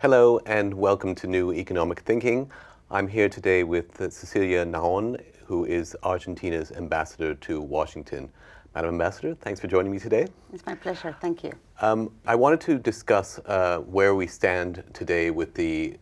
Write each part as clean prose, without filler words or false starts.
Hello and welcome to New Economic Thinking. I'm here today with Cecilia Nahon, who is Argentina's ambassador to Washington. Madam Ambassador, thanks for joining me today. It's my pleasure, thank you. I wanted to discuss where we stand today with the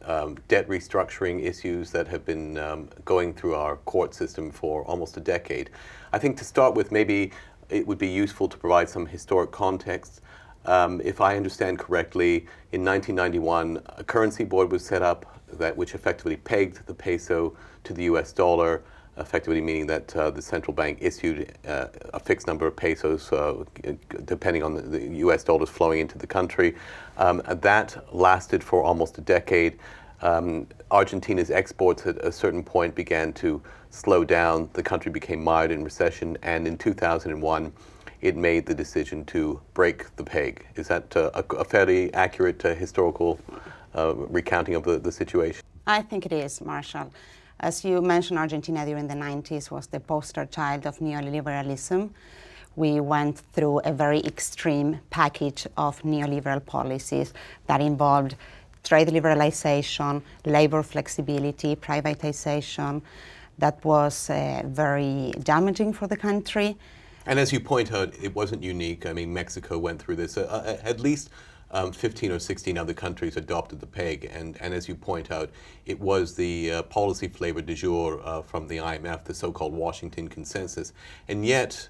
debt restructuring issues that have been going through our court system for almost a decade. I think to start with, maybe it would be useful to provide some historic context. If I understand correctly, in 1991, a currency board was set up which effectively pegged the peso to the US dollar, effectively meaning that the central bank issued a fixed number of pesos depending on the US dollars flowing into the country. That lasted for almost a decade. Argentina's exports at a certain point began to slow down. The country became mired in recession, and in 2001 it made the decision to break the peg. Is that a fairly accurate historical recounting of the situation? I think it is, Marshall. As you mentioned, Argentina during the 90s was the poster child of neoliberalism. We went through a very extreme package of neoliberal policies that involved trade liberalization, labor flexibility, privatization. That was very damaging for the country. And as you point out, it wasn't unique. I mean, Mexico went through this. At least 15 or 16 other countries adopted the peg, and as you point out, it was the policy flavor du jour from the IMF, the so-called Washington Consensus. And yet,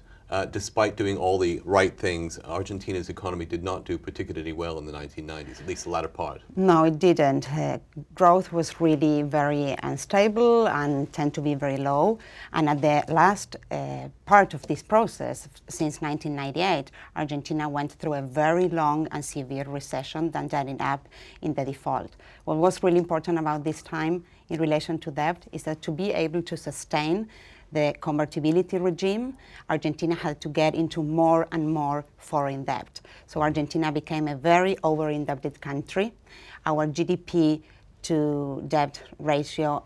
despite doing all the right things, Argentina's economy did not do particularly well in the 1990s, at least the latter part. No, it didn't. Growth was really very unstable and tended to be very low. And at the last part of this process, since 1998, Argentina went through a very long and severe recession that ended up in the default. What was really important about this time in relation to debt is that to be able to sustain the convertibility regime, Argentina had to get into more and more foreign debt. So Argentina became a very over-indebted country. Our GDP to debt ratio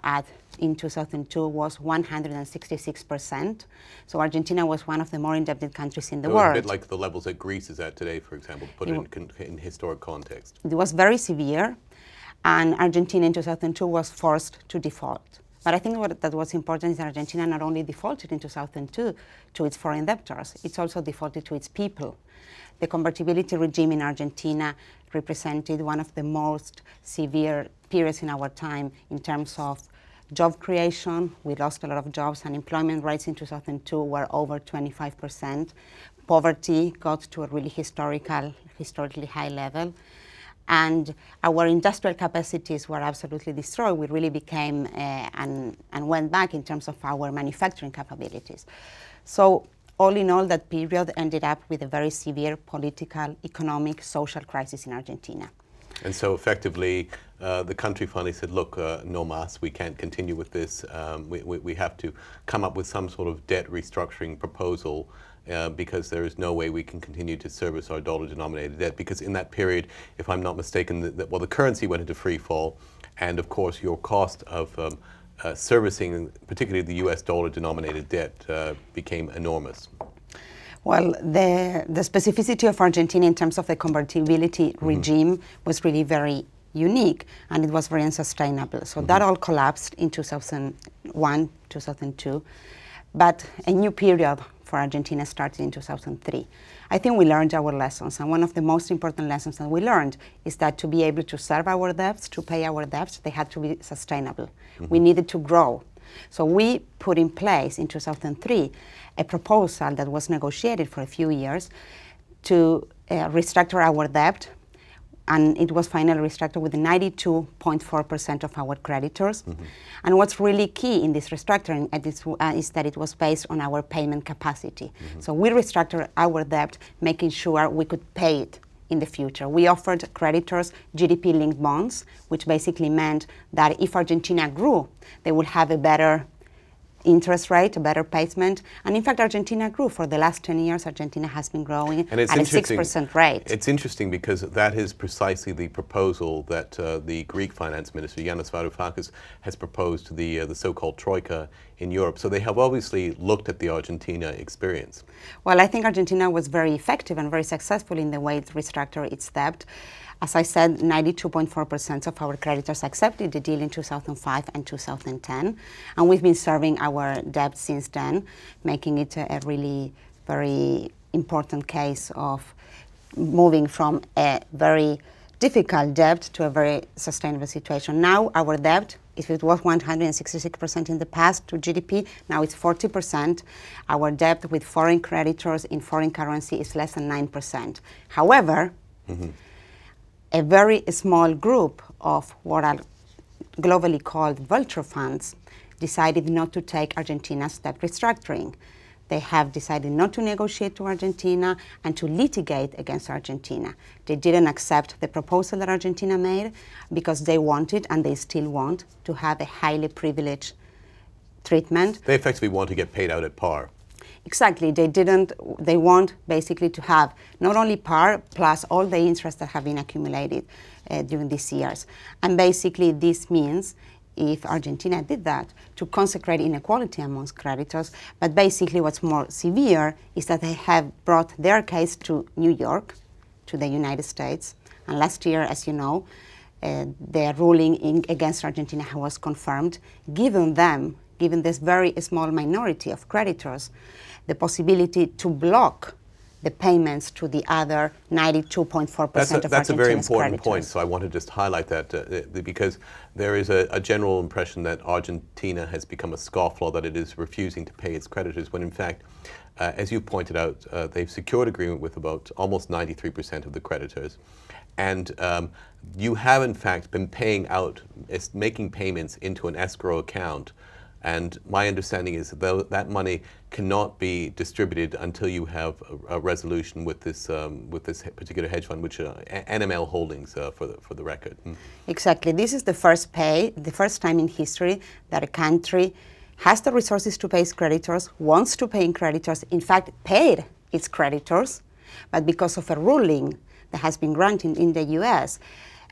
in 2002 was 166%. So Argentina was one of the more indebted countries in the world. A bit like the levels that Greece is at today, for example, to put it in historic context. It was very severe, and Argentina in 2002 was forced to default. But I think that what's important is that Argentina not only defaulted in 2002 to its foreign debtors, it's also defaulted to its people. The convertibility regime in Argentina represented one of the most severe periods in our time in terms of job creation. We lost a lot of jobs. Unemployment rates in 2002 were over 25%. Poverty got to a really historically high level. And our industrial capacities were absolutely destroyed. We really became and went back in terms of our manufacturing capabilities. So all in all, that period ended up with a very severe political, economic, social crisis in Argentina. And so effectively, the country finally said, look, no mas, we can't continue with this. We have to come up with some sort of debt restructuring proposal because there is no way we can continue to service our dollar-denominated debt. Because in that period, if I'm not mistaken, the currency went into free fall, and of course your cost of servicing, particularly the U.S. dollar-denominated debt, became enormous. Well, the specificity of Argentina in terms of the convertibility regime was really very unique, and it was very unsustainable. So that all collapsed in 2001, 2002, but a new period for Argentina started in 2003. I think we learned our lessons, and one of the most important lessons that we learned is that to be able to serve our debts, to pay our debts, they had to be sustainable. We needed to grow. So we put in place in 2003 a proposal that was negotiated for a few years to restructure our debt, and it was finally restructured with 92.4% of our creditors. And what's really key in this restructuring is that it was based on our payment capacity. So we restructured our debt, making sure we could pay it in the future. We offered creditors GDP-linked bonds, which basically meant that if Argentina grew, they would have a better interest rate, a better payment, and in fact Argentina grew. For the last 10 years Argentina has been growing at a 6% rate. It's interesting because that is precisely the proposal that the Greek finance minister Yanis Varoufakis has proposed to the so-called Troika in Europe. So they have obviously looked at the Argentina experience. Well, I think Argentina was very effective and very successful in the way it restructured its debt. As I said, 92.4% of our creditors accepted the deal in 2005 and 2010, and we've been serving our debt since then, making it a really very important case of moving from a very difficult debt to a very sustainable situation. Now our debt, if it was 166% in the past to GDP, now it's 40%. Our debt with foreign creditors in foreign currency is less than 9%. However, a very small group of what are globally called vulture funds decided not to take Argentina's debt restructuring. They have decided not to negotiate to Argentina and to litigate against Argentina. They didn't accept the proposal that Argentina made because they wanted, and they still want, to have a highly privileged treatment. They effectively want to get paid out at par. Exactly. They want basically to have not only par plus all the interest that have been accumulated during these years. And basically this means, if Argentina did that, to consecrate inequality amongst creditors. But basically what's more severe is that they have brought their case to New York, to the United States. And last year, as you know, their ruling against Argentina was confirmed, given this very small minority of creditors, the possibility to block the payments to the other 92.4% of Argentina's That's a very important creditors. Point, so I want to just highlight that because there is a general impression that Argentina has become a scofflaw, that it is refusing to pay its creditors, when in fact, as you pointed out, they've secured agreement with about almost 93% of the creditors. And you have in fact been paying out, making payments into an escrow account. And my understanding is that that money cannot be distributed until you have a resolution with this particular hedge fund, which NML Holdings, for the record. Exactly. This is the first time in history that a country has the resources to pay its creditors, wants to pay creditors, in fact paid its creditors, but because of a ruling that has been granted in the U.S.,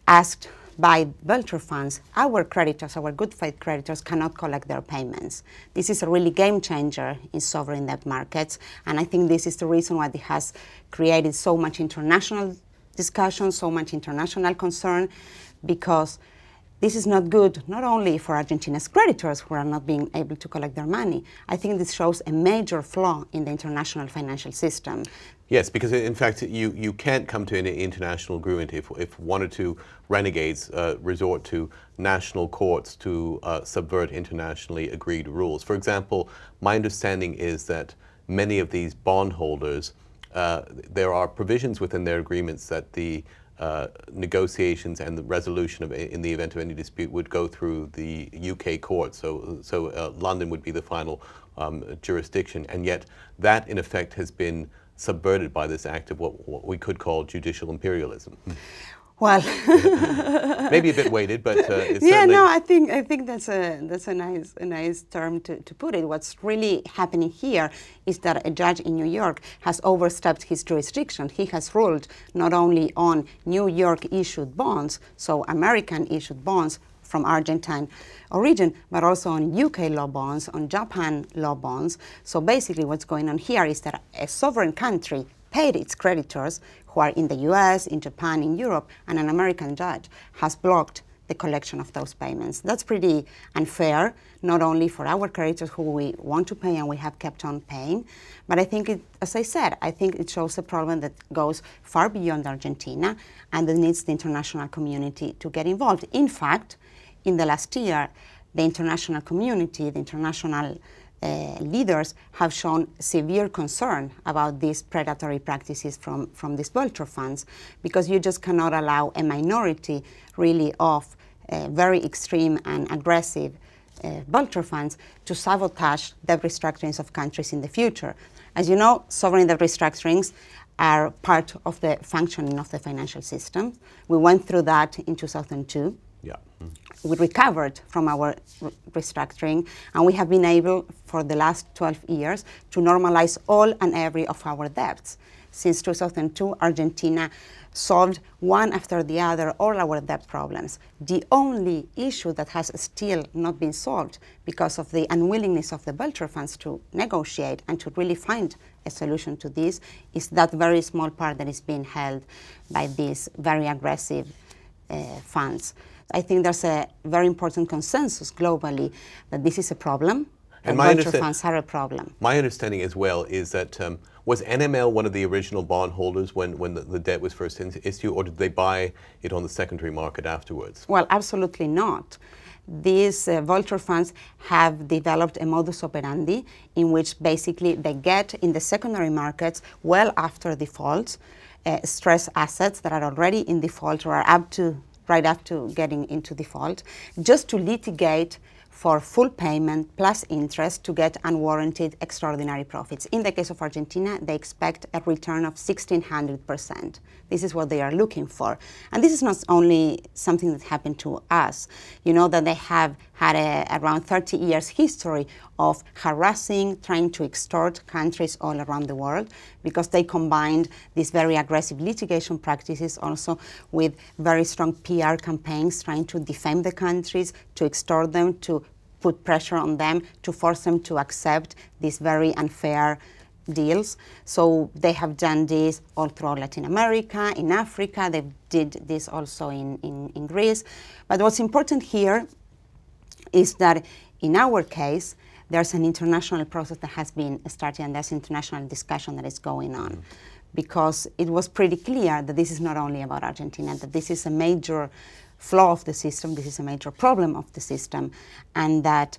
asked by vulture funds, our creditors, our good faith creditors, cannot collect their payments. This is a really game changer in sovereign debt markets, and I think this is the reason why it has created so much international discussion, so much international concern, because this is not good, not only for Argentina's creditors who are not being able to collect their money. I think this shows a major flaw in the international financial system. Yes, because in fact you can't come to an international agreement if one or two renegades resort to national courts to subvert internationally agreed rules. For example, my understanding is that many of these bondholders, there are provisions within their agreements that the negotiations and the resolution of, in the event of any dispute, would go through the UK court, so London would be the final jurisdiction, and yet that in effect has been subverted by this act of what we could call judicial imperialism. Well, maybe a bit weighted, but it's yeah, no, I think that's a nice term to put it. What's really happening here is that a judge in New York has overstepped his jurisdiction. He has ruled not only on New York issued bonds, so American issued bonds from Argentine origin, but also on UK law bonds, on Japan law bonds. So basically what's going on here is that a sovereign country paid its creditors who are in the US, in Japan, in Europe, and an American judge has blocked the collection of those payments. That's pretty unfair, not only for our creditors who we want to pay and we have kept on paying, but I think, as I said, I think it shows a problem that goes far beyond Argentina and that needs the international community to get involved. In fact, in the last year, the international community, the international leaders have shown severe concern about these predatory practices from these vulture funds, because you just cannot allow a minority really of very extreme and aggressive vulture funds to sabotage debt restructurings of countries in the future. As you know, sovereign debt restructurings are part of the functioning of the financial system. We went through that in 2002. Yeah. We recovered from our restructuring, and we have been able for the last 12 years to normalize all and every of our debts. Since 2002, Argentina solved one after the other all our debt problems. The only issue that has still not been solved because of the unwillingness of the vulture funds to negotiate and to really find a solution to this is that very small part that is being held by these very aggressive funds. I think there's a very important consensus globally that this is a problem, and vulture funds are a problem. My understanding as well is that was NML one of the original bondholders when the debt was first issued, or did they buy it on the secondary market afterwards? Well, absolutely not. These vulture funds have developed a modus operandi in which basically they get in the secondary markets well after defaults, stress assets that are already in default or are up to right after getting into default, just to litigate for full payment plus interest to get unwarranted extraordinary profits. In the case of Argentina, they expect a return of 1,600%. This is what they are looking for. And this is not only something that happened to us. You know that they have had around 30 years history of harassing, trying to extort countries all around the world because they combined these very aggressive litigation practices also with very strong PR campaigns trying to defame the countries, to extort them, to put pressure on them, to force them to accept these very unfair deals. So they have done this all throughout Latin America, in Africa, they did this also in Greece. But what's important here is that in our case, there's an international process that has been started and there's international discussion that is going on. Because it was pretty clear that this is not only about Argentina, that this is a major flaw of the system, this is a major problem of the system, and that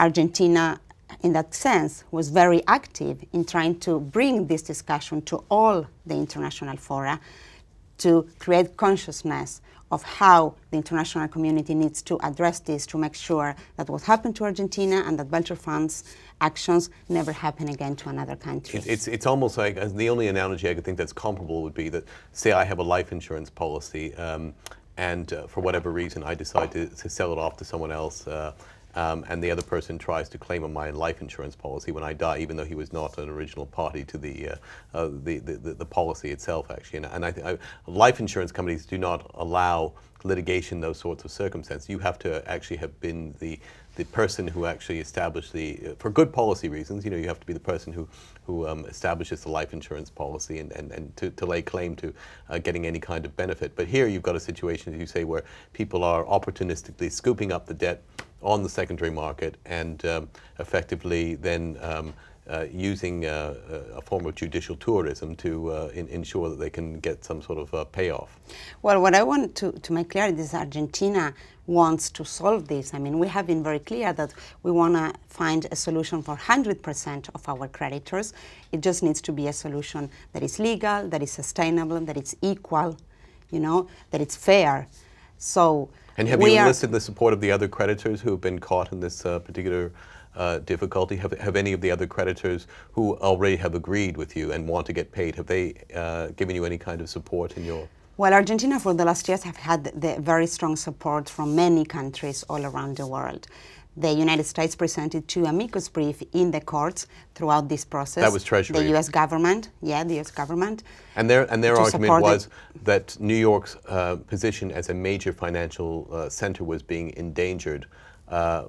Argentina, in that sense, was very active in trying to bring this discussion to all the international fora to create consciousness of how the international community needs to address this to make sure that what happened to Argentina and that vulture funds actions never happen again to another country. It's almost like, as the only analogy I could think that's comparable would be that, say I have a life insurance policy and for whatever reason I decide to sell it off to someone else and the other person tries to claim on my life insurance policy when I die, even though he was not an original party to the policy itself, actually. And life insurance companies do not allow litigation in those sorts of circumstances. You have to actually have been the person who actually established the, for good policy reasons, you know, you have to be the person who establishes the life insurance policy and to lay claim to getting any kind of benefit. But here you've got a situation, as you say, where people are opportunistically scooping up the debt on the secondary market and effectively then using a form of judicial tourism to ensure that they can get some sort of payoff. Well, what I want to make clear is Argentina wants to solve this. I mean, we have been very clear that we want to find a solution for 100% of our creditors. It just needs to be a solution that is legal, that is sustainable, that it's equal, you know, that it's fair. So, and have you enlisted the support of the other creditors who have been caught in this particular difficulty? Have any of the other creditors who already have agreed with you and want to get paid, have they given you any kind of support in your... Well, Argentina for the last years have had the very strong support from many countries all around the world. The United States presented 2 amicus briefs in the courts throughout this process. That was Treasury. The U.S. government, yeah, the U.S. government. And their argument was that New York's position as a major financial center was being endangered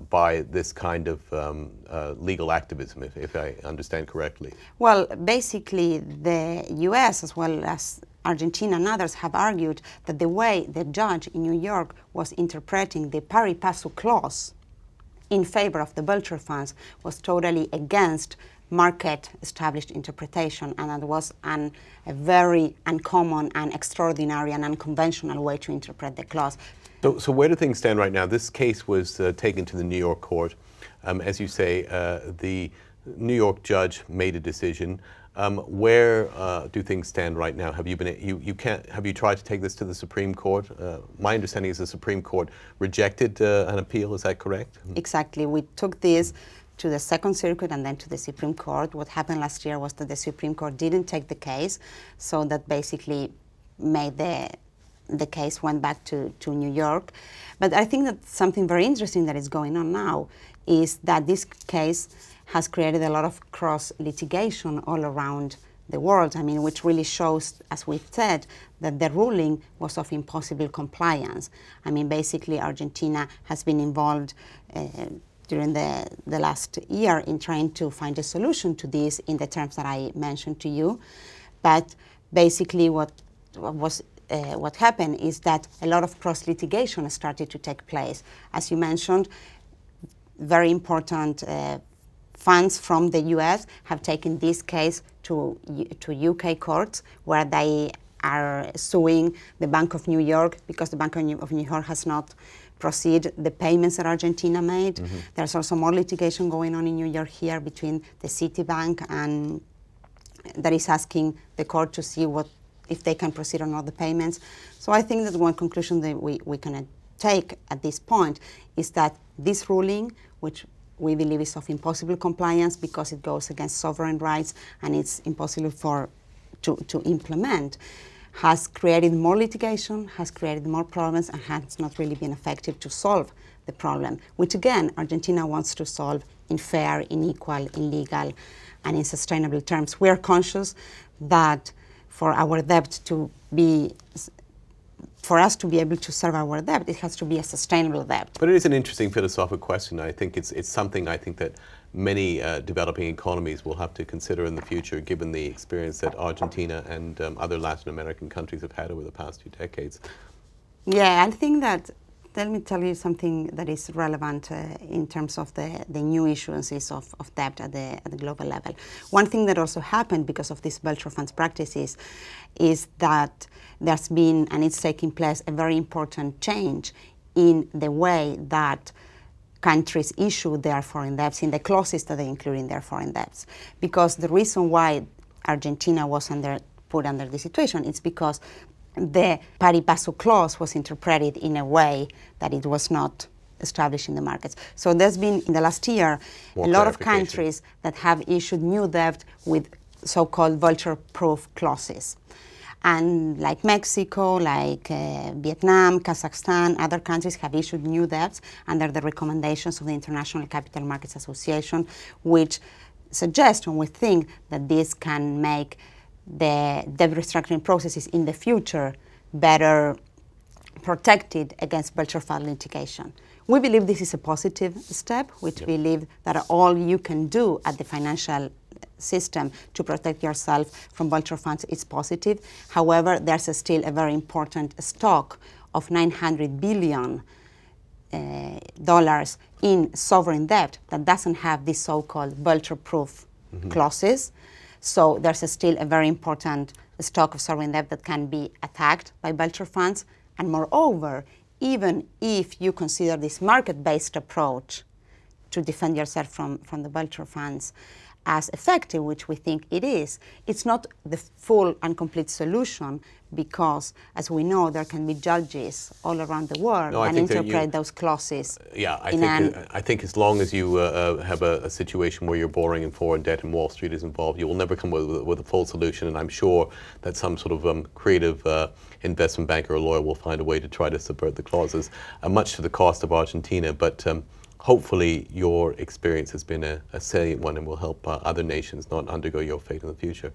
by this kind of legal activism, if I understand correctly. Well, basically the U.S. as well as Argentina and others have argued that the way the judge in New York was interpreting the pari passu clause in favor of the vulture funds was totally against market established interpretation, and that was a very uncommon and extraordinary and unconventional way to interpret the clause. So where do things stand right now? This case was taken to the New York court. As you say, the New York judge made a decision. Where do things stand right now? Have you been have you tried to take this to the Supreme Court? My understanding is the Supreme Court rejected an appeal. Is that correct? Exactly. We took this to the Second Circuit and then to the Supreme Court. What happened last year was that the Supreme Court didn't take the case, so that basically made the case went back to New York. But I think that something very interesting that is going on now is that this case has created a lot of cross litigation all around the world, I mean, which really shows, as we've said, that the ruling was of impossible compliance. I mean, basically, Argentina has been involved during the last year in trying to find a solution to this in the terms that I mentioned to you. But basically what happened is that a lot of cross-litigation started to take place. As you mentioned, very important funds from the US have taken this case to UK courts, where they are suing the Bank of New York because the Bank of New York has not proceeded the payments that Argentina made. Mm-hmm. There's also more litigation going on in New York here between the Citibank and that is asking the court to see what if they can proceed on all the payments. So I think that one conclusion that we can take at this point is that this ruling, which we believe is of impossible compliance because it goes against sovereign rights and it's impossible to implement, has created more litigation, has created more problems, and has not really been effective to solve the problem, which again, Argentina wants to solve in fair, in equal, in legal, and in sustainable terms. We are conscious that for our debt to be, for us to be able to serve our debt, it has to be a sustainable debt. But it is an interesting philosophical question. I think it's something I think that many developing economies will have to consider in the future, given the experience that Argentina and other Latin American countries have had over the past 2 decades. Yeah, I think that, let me tell you something that is relevant in terms of the new issuances of debt at the global level. One thing that also happened because of these vulture funds practices is that there's been, and it's taking place, a very important change in the way that countries issue their foreign debts, in the clauses that they include in their foreign debts. Because the reason why Argentina was put under this situation is because the pari passu clause was interpreted in a way that it was not established in the markets. So there's been, in the last year, a lot of countries that have issued new debt with so-called vulture-proof clauses. And like Mexico, like Vietnam, Kazakhstan, other countries have issued new debts under the recommendations of the International Capital Markets Association, which suggests, and we think, that this can make the debt restructuring processes in the future better protected against vulture fund litigation. We believe this is a positive step. We believe that all you can do at the financial system to protect yourself from vulture funds is positive. However, there's still a very important stock of $900 billion in sovereign debt that doesn't have these so-called vulture-proof clauses. So there's still a very important stock of sovereign debt that can be attacked by vulture funds. And moreover, even if you consider this market-based approach to defend yourself from the vulture funds as effective, which we think it is, it's not the full and complete solution because, as we know, there can be judges all around the world and interpret those clauses. Yeah, I think as long as you have a situation where you're borrowing in foreign debt and Wall Street is involved, you will never come with a full solution, and I'm sure that some sort of creative investment banker or lawyer will find a way to try to subvert the clauses, much to the cost of Argentina. But hopefully your experience has been a salient one and will help other nations not undergo your fate in the future.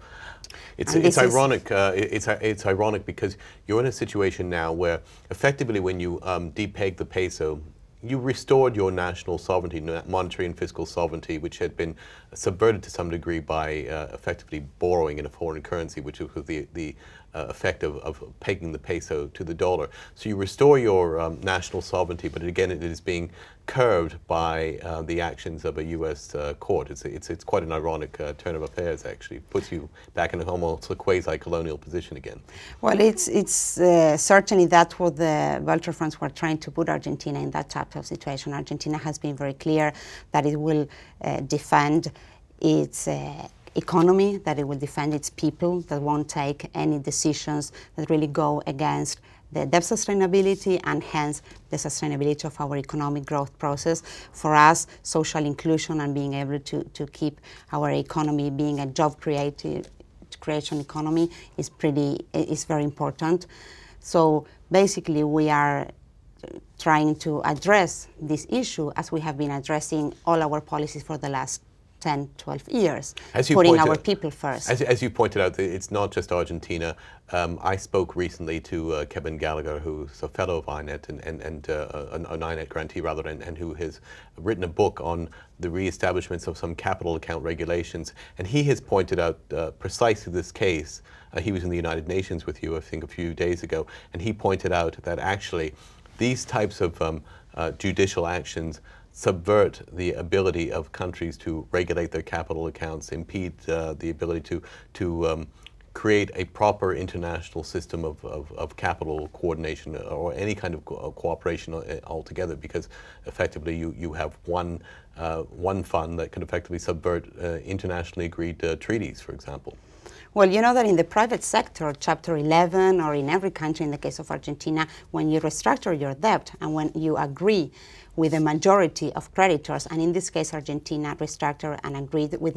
It's ironic. It's ironic because you're in a situation now where effectively when you de-pegged the peso, you restored your national sovereignty, monetary and fiscal sovereignty, which had been subverted to some degree by effectively borrowing in a foreign currency, which was the effect of pegging the peso to the dollar. So you restore your national sovereignty, but again, it is being curbed by the actions of a U.S. court. It's quite an ironic turn of affairs, actually. It puts you back in almost a quasi-colonial position again. Well, it's certainly that's what the vulture funds were trying to put Argentina in that type of situation. Argentina has been very clear that it will defend its economy, that it will defend its people, that won't take any decisions that really go against the debt sustainability and hence the sustainability of our economic growth process. For us, social inclusion and being able to keep our economy being a job creation economy is very important. So basically we are trying to address this issue as we have been addressing all our policies for the last 10, 12 years, putting our people first. As you pointed out, it's not just Argentina. I spoke recently to Kevin Gallagher, who's a fellow of INET and an INET grantee, rather, and who has written a book on the reestablishments of some capital account regulations. And he has pointed out precisely this case. He was in the United Nations with you, I think, a few days ago, and he pointed out that actually these types of judicial actions subvert the ability of countries to regulate their capital accounts, impede the ability to create a proper international system of capital coordination or any kind of cooperation altogether, because effectively you have one fund that can effectively subvert internationally agreed treaties, for example. Well, you know that in the private sector, Chapter 11, or in every country, in the case of Argentina, when you restructure your debt and when you agree with a majority of creditors, and in this case Argentina restructured and agreed with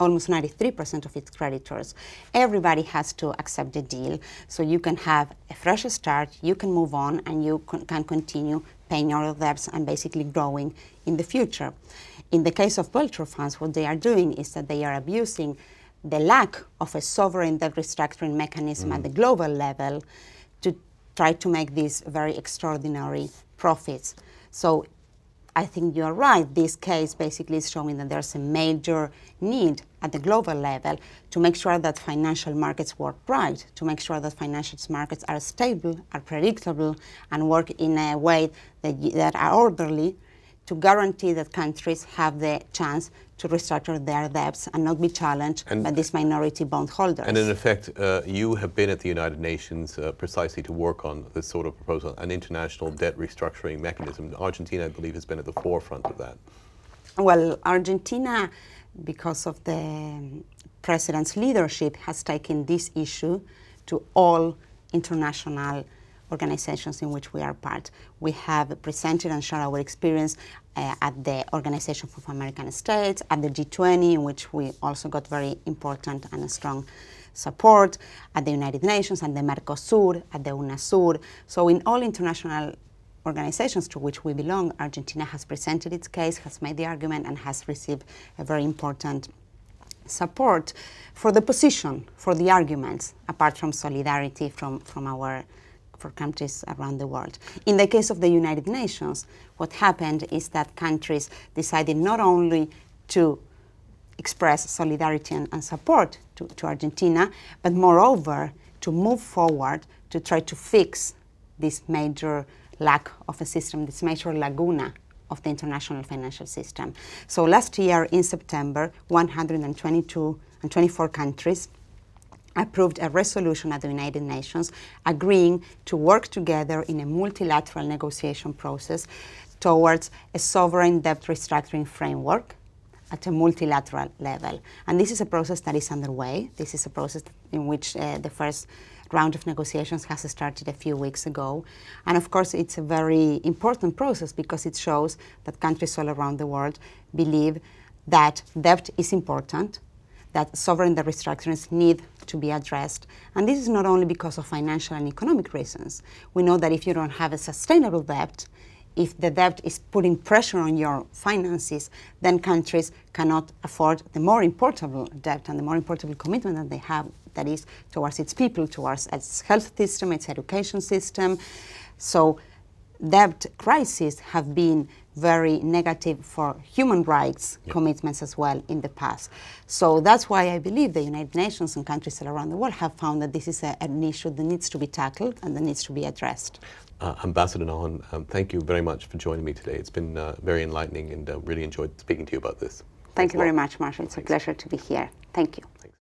almost 93% of its creditors, everybody has to accept the deal. So you can have a fresh start, you can move on, and you can continue paying your debts and basically growing in the future. In the case of vulture funds, what they are doing is that they are abusing the lack of a sovereign debt restructuring mechanism at the global level to try to make these very extraordinary profits. So I think you're right. This case basically is showing that there's a major need at the global level to make sure that financial markets work right, to make sure that financial markets are stable, are predictable, and work in a way that are orderly, to guarantee that countries have the chance to restructure their debts and not be challenged by these minority bondholders. And in effect, you have been at the United Nations precisely to work on this sort of proposal, an international debt restructuring mechanism. Argentina, I believe, has been at the forefront of that. Well, Argentina, because of the president's leadership, has taken this issue to all international organizations in which we are part. We have presented and shared our experience at the Organization of American States, at the G20, in which we also got very important and strong support, at the United Nations, at the Mercosur, at the UNASUR. So in all international organizations to which we belong, Argentina has presented its case, has made the argument, and has received a very important support for the position, for the arguments, apart from solidarity from our for countries around the world. In the case of the United Nations, what happened is that countries decided not only to express solidarity and support to Argentina, but moreover to move forward to try to fix this major lack of a system, this major laguna of the international financial system. So last year in September, 124 countries approved a resolution at the United Nations agreeing to work together in a multilateral negotiation process towards a sovereign debt restructuring framework at a multilateral level. And this is a process that is underway. This is a process in which the first round of negotiations has started a few weeks ago. And of course, it's a very important process because it shows that countries all around the world believe that debt is important, that sovereign debt restructurings need to be addressed. And this is not only because of financial and economic reasons. We know that if you don't have a sustainable debt, if the debt is putting pressure on your finances, then countries cannot afford the more importable debt and the more importable commitment that they have, that is towards its people, towards its health system, its education system. So debt crises have been very negative for human rights commitments as well in the past. So that's why I believe the United Nations and countries all around the world have found that this is an issue that needs to be tackled and that needs to be addressed. Ambassador Nahon, thank you very much for joining me today. It's been very enlightening and really enjoyed speaking to you about this. Thank you very much, Marshall. It's a pleasure to be here. Thank you. Thanks.